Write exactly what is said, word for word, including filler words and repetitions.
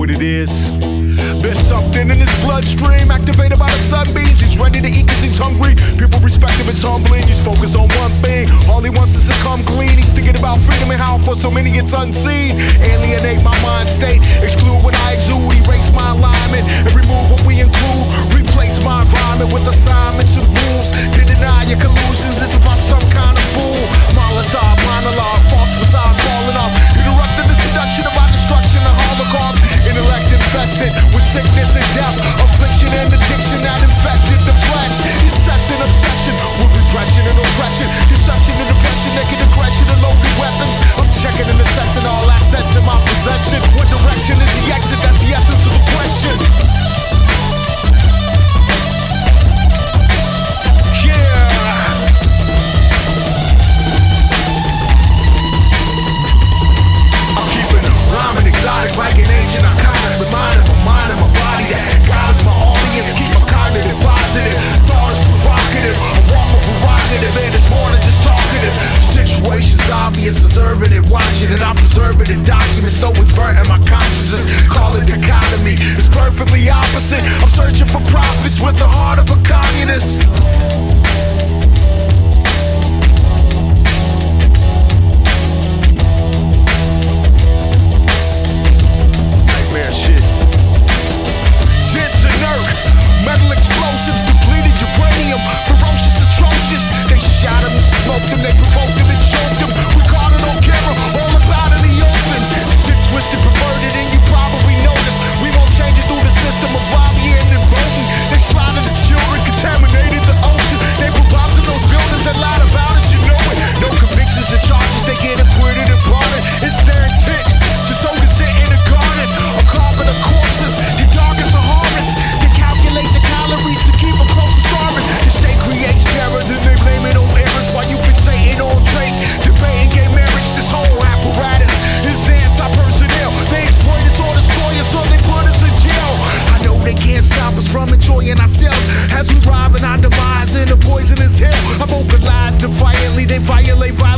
what it is. There's something in his bloodstream, activated by the sunbeams. He's ready to eat cause he's hungry. People respect him, it's humbling. He's focused on one thing, all he wants is to come clean. He's thinking about freedom and how for so many it's unseen. Alienate my mind state, exclude what I exude, erase my alignment and remove what we include. Replace my environment with assignments and rules. To deny your collusions as if I'm some kind of fool. Molotov, monologue, false facade falling off, interrupting the seduction of my destruction, the holocaust. Intellect infested with sickness and death, affliction and addiction that infected the flesh. Incessant obsession with repression and oppression, deception and depression, naked aggression and loaded weapons. I'm checking and assessing all assets in my possession. What direction is the exit? That's the essence of the question. Like an ancient iconic, reminding my mind and my body that God is my audience. Keep my cognitive positive, thought is provocative. I want my prerogative, and it's more than just talkative. Situation's obvious, observing it, watching it. I'm preserving the documents, though it's burnt in my consciousness. Call it dichotomy, it's perfectly opposite. I'm searching for profits with the heart of a communist. As we rob and I devise in a poisonous hell, I've vocalized defiantly, they violate.